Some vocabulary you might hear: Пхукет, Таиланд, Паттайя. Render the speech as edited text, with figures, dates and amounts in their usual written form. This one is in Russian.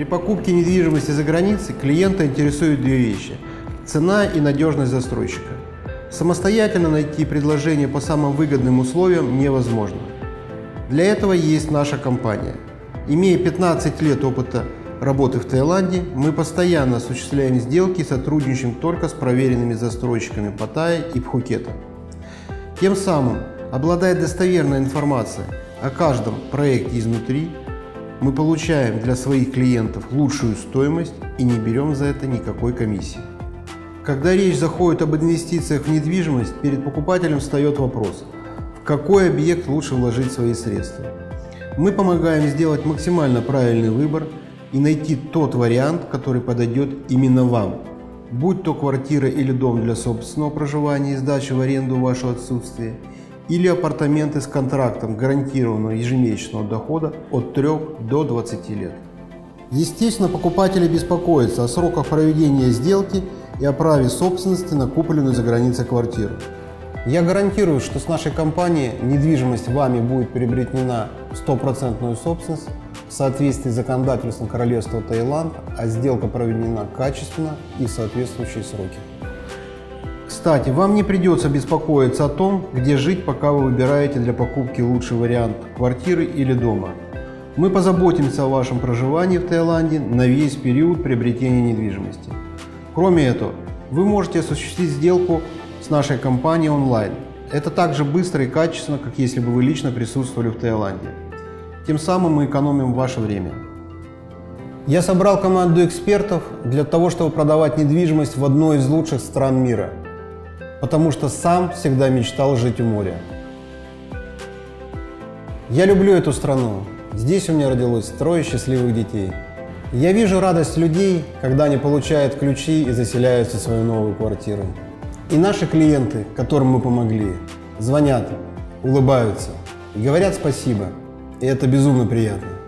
При покупке недвижимости за границей клиента интересуют две вещи – цена и надежность застройщика. Самостоятельно найти предложение по самым выгодным условиям невозможно. Для этого есть наша компания. Имея 15 лет опыта работы в Таиланде, мы постоянно осуществляем сделки и сотрудничаем только с проверенными застройщиками Паттайи и Пхукета. Тем самым, обладая достоверной информацией о каждом проекте изнутри, мы получаем для своих клиентов лучшую стоимость и не берем за это никакой комиссии. Когда речь заходит об инвестициях в недвижимость, перед покупателем встает вопрос, в какой объект лучше вложить свои средства. Мы помогаем сделать максимально правильный выбор и найти тот вариант, который подойдет именно вам, будь то квартира или дом для собственного проживания и сдачи в аренду в ваше отсутствие, или апартаменты с контрактом гарантированного ежемесячного дохода от 3 до 20 лет. Естественно, покупатели беспокоятся о сроках проведения сделки и о праве собственности на купленную за границей квартиру. Я гарантирую, что с нашей компанией недвижимость вами будет приобретена в стопроцентную собственность в соответствии с законодательством Королевства Таиланд, а сделка проведена качественно и в соответствующие сроки. Кстати, вам не придется беспокоиться о том, где жить, пока вы выбираете для покупки лучший вариант квартиры или дома. Мы позаботимся о вашем проживании в Таиланде на весь период приобретения недвижимости. Кроме этого, вы можете осуществить сделку с нашей компанией онлайн. Это так же быстро и качественно, как если бы вы лично присутствовали в Таиланде. Тем самым мы экономим ваше время. Я собрал команду экспертов для того, чтобы продавать недвижимость в одной из лучших стран мира, потому что сам всегда мечтал жить у моря. Я люблю эту страну. Здесь у меня родилось трое счастливых детей. Я вижу радость людей, когда они получают ключи и заселяются в свою новую квартиру. И наши клиенты, которым мы помогли, звонят, улыбаются и говорят спасибо. И это безумно приятно.